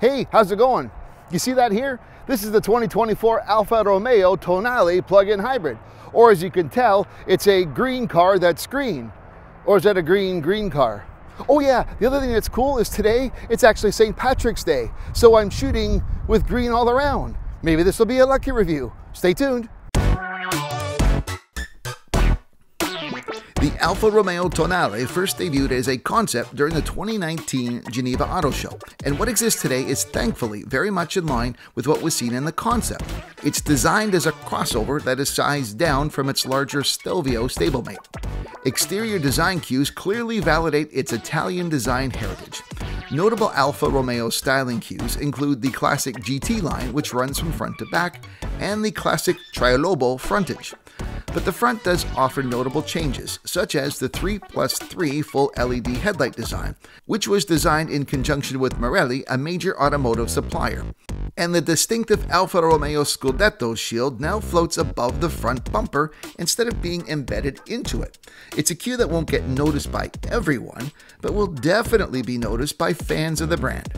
Hey, how's it going? You see that here? This is the 2024 Alfa Romeo Tonale plug-in hybrid. Or as you can tell, it's a green car that's green. Or is that a green car? Oh yeah, the other thing that's cool is today, it's actually St. Patrick's Day. So I'm shooting with green all around. Maybe this will be a lucky review. Stay tuned. The Alfa Romeo Tonale first debuted as a concept during the 2019 Geneva Auto Show, and what exists today is thankfully very much in line with what was seen in the concept. It's designed as a crossover that is sized down from its larger Stelvio stablemate. Exterior design cues clearly validate its Italian design heritage. Notable Alfa Romeo styling cues include the classic GT line, which runs from front to back, and the classic Trilobo frontage. But the front does offer notable changes, such as the 3+3 full LED headlight design, which was designed in conjunction with Marelli, a major automotive supplier. And the distinctive Alfa Romeo Scudetto shield now floats above the front bumper instead of being embedded into it. It's a cue that won't get noticed by everyone, but will definitely be noticed by fans of the brand.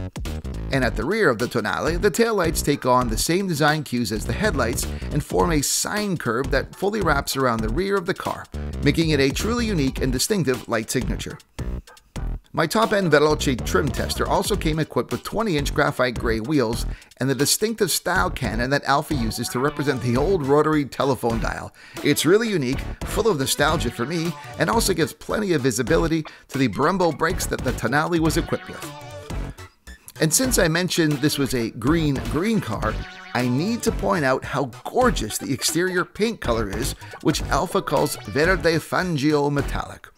And at the rear of the Tonale, the taillights take on the same design cues as the headlights and form a sine curve that fully wraps around the rear of the car, making it a truly unique and distinctive light signature. My top-end Veloce trim tester also came equipped with 20-inch graphite gray wheels and the distinctive style cannon that Alfa uses to represent the old rotary telephone dial. It's really unique, full of nostalgia for me, and also gives plenty of visibility to the Brembo brakes that the Tonale was equipped with. And since I mentioned this was a green car, I need to point out how gorgeous the exterior paint color is, which Alfa calls Verde Fangio Metallic.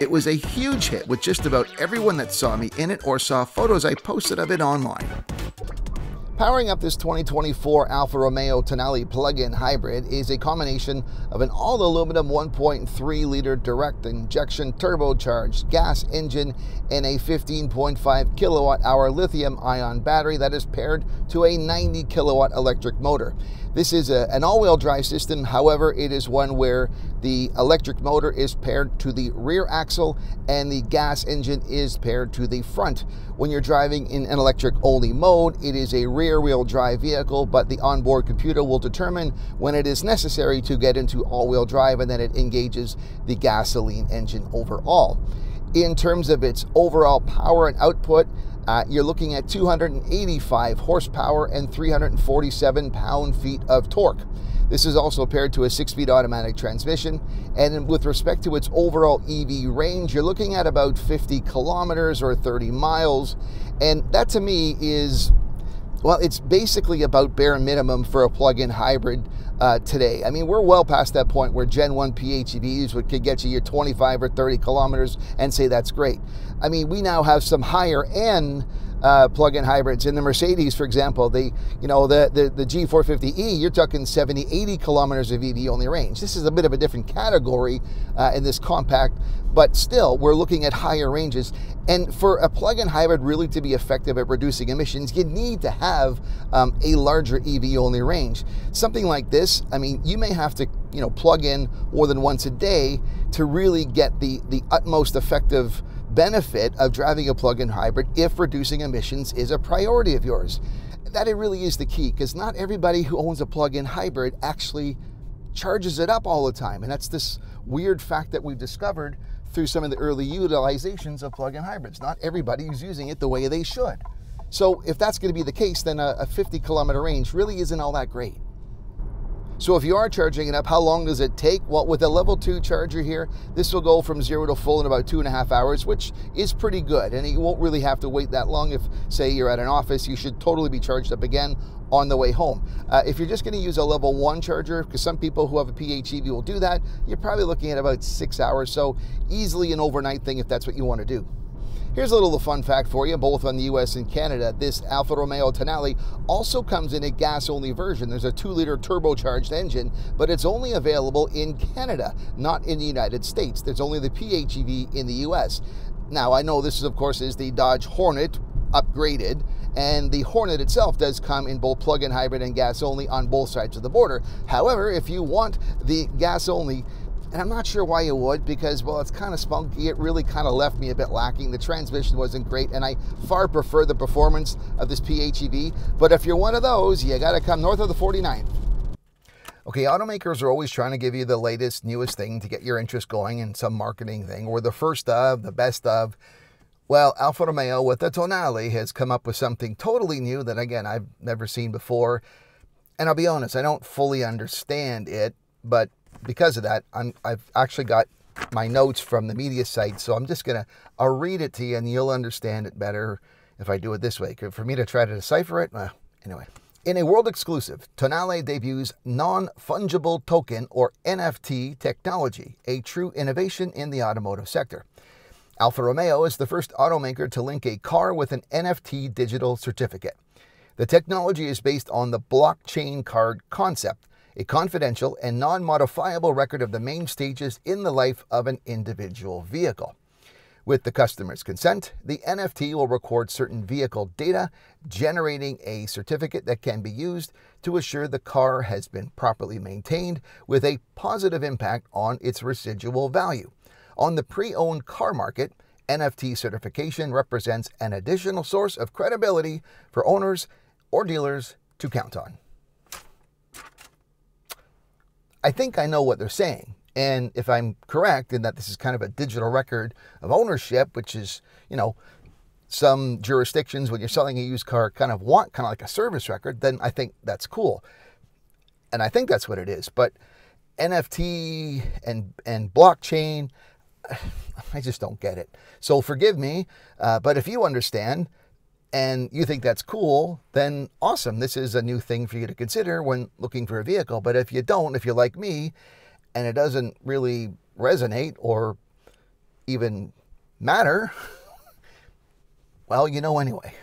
It was a huge hit with just about everyone that saw me in it or saw photos I posted of it online. Powering up this 2024 Alfa Romeo Tonale plug-in hybrid is a combination of an all-aluminum 1.3-liter direct injection turbocharged gas engine and a 15.5 kilowatt-hour lithium-ion battery that is paired to a 90-kilowatt electric motor. This is an all-wheel drive system, however, it is one where the electric motor is paired to the rear axle and the gas engine is paired to the front. When you're driving in an electric-only mode, it is a rear-wheel drive vehicle, but the onboard computer will determine when it is necessary to get into all-wheel drive, and then it engages the gasoline engine overall. In terms of its overall power and output, you're looking at 285 horsepower and 347 pound-feet of torque. This is also paired to a 6-speed automatic transmission. And with respect to its overall EV range, you're looking at about 50 kilometers or 30 miles. And that to me is, well, it's basically about bare minimum for a plug-in hybrid today. I mean, we're well past that point where Gen 1 PHEVs could get you your 25 or 30 kilometers and say that's great. I mean, we now have some higher-end plug-in hybrids. In the Mercedes, for example, the G450E, you're talking 70, 80 kilometers of EV-only range. This is a bit of a different category in this compact, but still, we're looking at higher ranges. And for a plug-in hybrid really to be effective at reducing emissions, you need to have a larger EV-only range. Something like this, I mean, you may have to plug in more than once a day to really get the utmost effective benefit of driving a plug-in hybrid if reducing emissions is a priority of yours. That it really is the key, because not everybody who owns a plug-in hybrid actually charges it up all the time. And that's this weird fact that we've discovered through some of the early utilizations of plug-in hybrids. Not everybody is using it the way they should. So if that's going to be the case, then a 50-kilometer range really isn't all that great. So if you are charging it up, how long does it take? Well, with a level 2 charger here, this will go from 0 to full in about 2.5 hours, which is pretty good. And you won't really have to wait that long if, say, you're at an office. You should totally be charged up again on the way home. If you're just going to use a level 1 charger, because some people who have a PHEV will do that, you're probably looking at about 6 hours. So easily an overnight thing if that's what you want to do. Here's a little fun fact for you, both on the US and Canada. This Alfa Romeo Tonale also comes in a gas-only version. There's a 2-liter turbocharged engine, but it's only available in Canada, not in the United States. There's only the PHEV in the US. Now, I know this, of course, is the Dodge Hornet upgraded, and the Hornet itself does come in both plug-in hybrid and gas-only on both sides of the border. However, if you want the gas-only And I'm not sure why you would, because, well, it's kind of spunky. It really kind of left me a bit lacking. The transmission wasn't great, and I far prefer the performance of this PHEV. But if you're one of those, you got to come north of the 49th. Okay, automakers are always trying to give you the latest, newest thing to get your interest going in some marketing thing, or the first of, the best of. Well, Alfa Romeo with the Tonale has come up with something totally new that, again, I've never seen before. And I'll be honest, I don't fully understand it, but because of that, I've actually got my notes from the media site, so I'm just going to, I'll read it to you and you'll understand it better if I do it this way. For me to try to decipher it, well, anyway. In a world exclusive, Tonale debuts non-fungible token, or NFT, technology, a true innovation in the automotive sector. Alfa Romeo is the first automaker to link a car with an NFT digital certificate. The technology is based on the blockchain card concept, a confidential and non-modifiable record of the main stages in the life of an individual vehicle. With the customer's consent, the NFT will record certain vehicle data, generating a certificate that can be used to assure the car has been properly maintained with a positive impact on its residual value. On the pre-owned car market, NFT certification represents an additional source of credibility for owners or dealers to count on. I think I know what they're saying. And if I'm correct in that this is kind of a digital record of ownership, which is, you know, some jurisdictions when you're selling a used car kind of want kind of like a service record, then I think that's cool. And I think that's what it is. But NFT and blockchain, I just don't get it. So forgive me, but if you understand and you think that's cool, then awesome. This is a new thing for you to consider when looking for a vehicle. But if you don't, if you're like me, and it doesn't really resonate or even matter, well, you know anyway.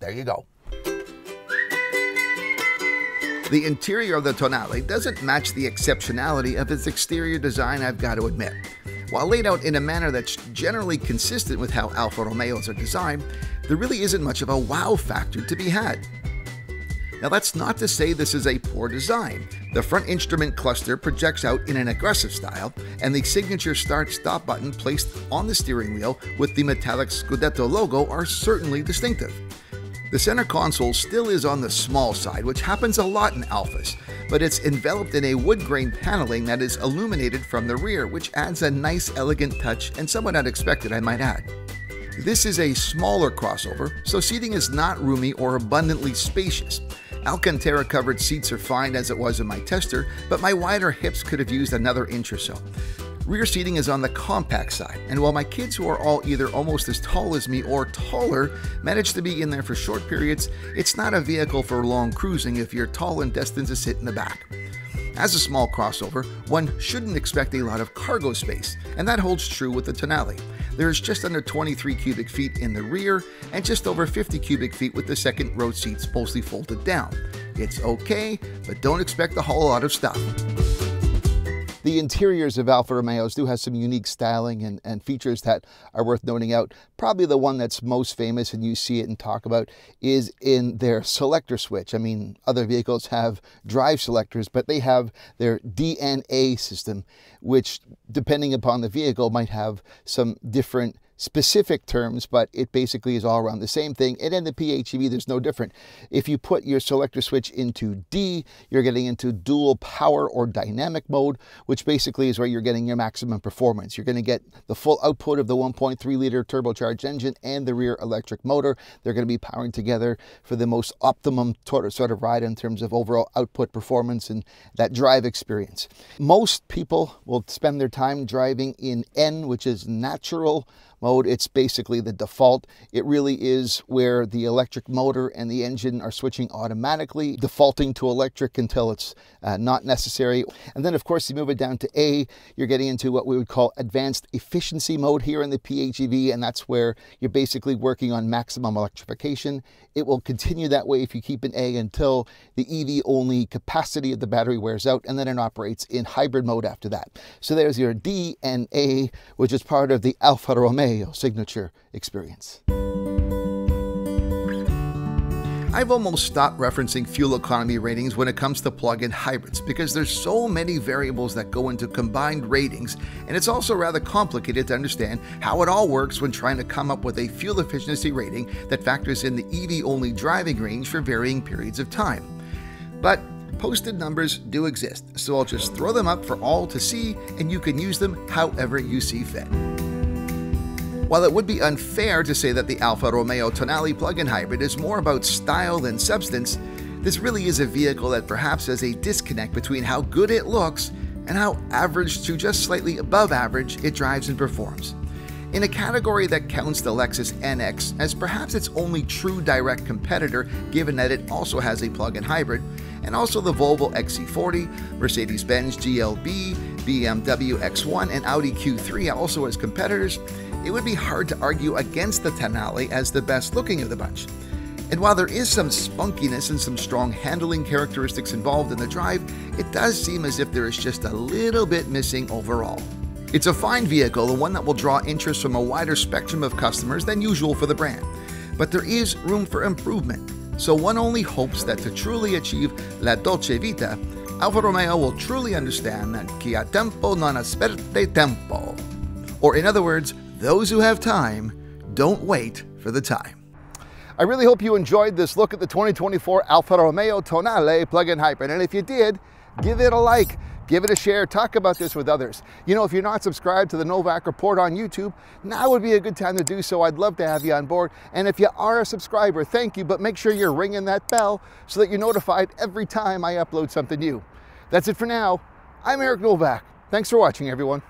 There you go. The interior of the Tonale doesn't match the exceptionality of its exterior design, I've got to admit. While laid out in a manner that's generally consistent with how Alfa Romeos are designed, there really isn't much of a wow factor to be had. Now, that's not to say this is a poor design. The front instrument cluster projects out in an aggressive style, and the signature start-stop button placed on the steering wheel with the metallic Scudetto logo are certainly distinctive. The center console still is on the small side, which happens a lot in Alfas, but it's enveloped in a wood-grain paneling that is illuminated from the rear, which adds a nice, elegant touch, and somewhat unexpected, I might add. This is a smaller crossover, so seating is not roomy or abundantly spacious. Alcantara covered seats are fine as it was in my tester, but my wider hips could have used another inch or so. Rear seating is on the compact side, and while my kids, who are all either almost as tall as me or taller, manage to be in there for short periods, it's not a vehicle for long cruising if you're tall and destined to sit in the back. As a small crossover, one shouldn't expect a lot of cargo space, and that holds true with the Tonale. There is just under 23 cubic feet in the rear and just over 50 cubic feet with the second row seats mostly folded down. It's okay, but don't expect a whole lot of stuff. The interiors of Alfa Romeos do have some unique styling and features that are worth noting out. Probably the one that's most famous, and you see it and talk about, is in their selector switch. I mean, other vehicles have drive selectors, but they have their DNA system, which, depending upon the vehicle, might have some different specific terms, but it basically is all around the same thing. And in the PHEV, there's no different. If you put your selector switch into D, you're getting into dual power or dynamic mode, which basically is where you're getting your maximum performance. You're going to get the full output of the 1.3 liter turbocharged engine and the rear electric motor. They're going to be powering together for the most optimum sort of ride in terms of overall output performance and that drive experience. Most people will spend their time driving in N, which is natural mode. It's basically the default. It really is where the electric motor and the engine are switching automatically, defaulting to electric until it's not necessary. And then, of course, you move it down to A, you're getting into what we would call advanced efficiency mode here in the PHEV, and that's where you're basically working on maximum electrification. It will continue that way if you keep an A until the EV-only capacity of the battery wears out, and then it operates in hybrid mode after that. So there's your D and A, which is part of the Alfa Romeo signature experience. I've almost stopped referencing fuel economy ratings when it comes to plug-in hybrids because there's so many variables that go into combined ratings, and it's also rather complicated to understand how it all works when trying to come up with a fuel efficiency rating that factors in the EV-only driving range for varying periods of time. But posted numbers do exist, so I'll just throw them up for all to see, and you can use them however you see fit. While it would be unfair to say that the Alfa Romeo Tonale plug-in hybrid is more about style than substance, this really is a vehicle that perhaps has a disconnect between how good it looks and how average to just slightly above average it drives and performs. In a category that counts the Lexus NX as perhaps its only true direct competitor, given that it also has a plug-in hybrid, and also the Volvo XC40, Mercedes-Benz GLB, BMW X1, and Audi Q3 also as competitors, it would be hard to argue against the Tonale as the best looking of the bunch. And while there is some spunkiness and some strong handling characteristics involved in the drive, it does seem as if there is just a little bit missing overall. It's a fine vehicle and one that will draw interest from a wider spectrum of customers than usual for the brand, but there is room for improvement. So one only hopes that to truly achieve la dolce vita, Alfa Romeo will truly understand that chi ha tempo non aspetta tempo. Or in other words, those who have time don't wait for the time. I really hope you enjoyed this look at the 2024 Alfa Romeo Tonale plug-in hybrid. And if you did, give it a like, give it a share, talk about this with others. You know, if you're not subscribed to the Novak Report on YouTube, now would be a good time to do so. I'd love to have you on board. And if you are a subscriber, thank you, but make sure you're ringing that bell so that you're notified every time I upload something new. That's it for now. I'm Eric Novak. Thanks for watching, everyone.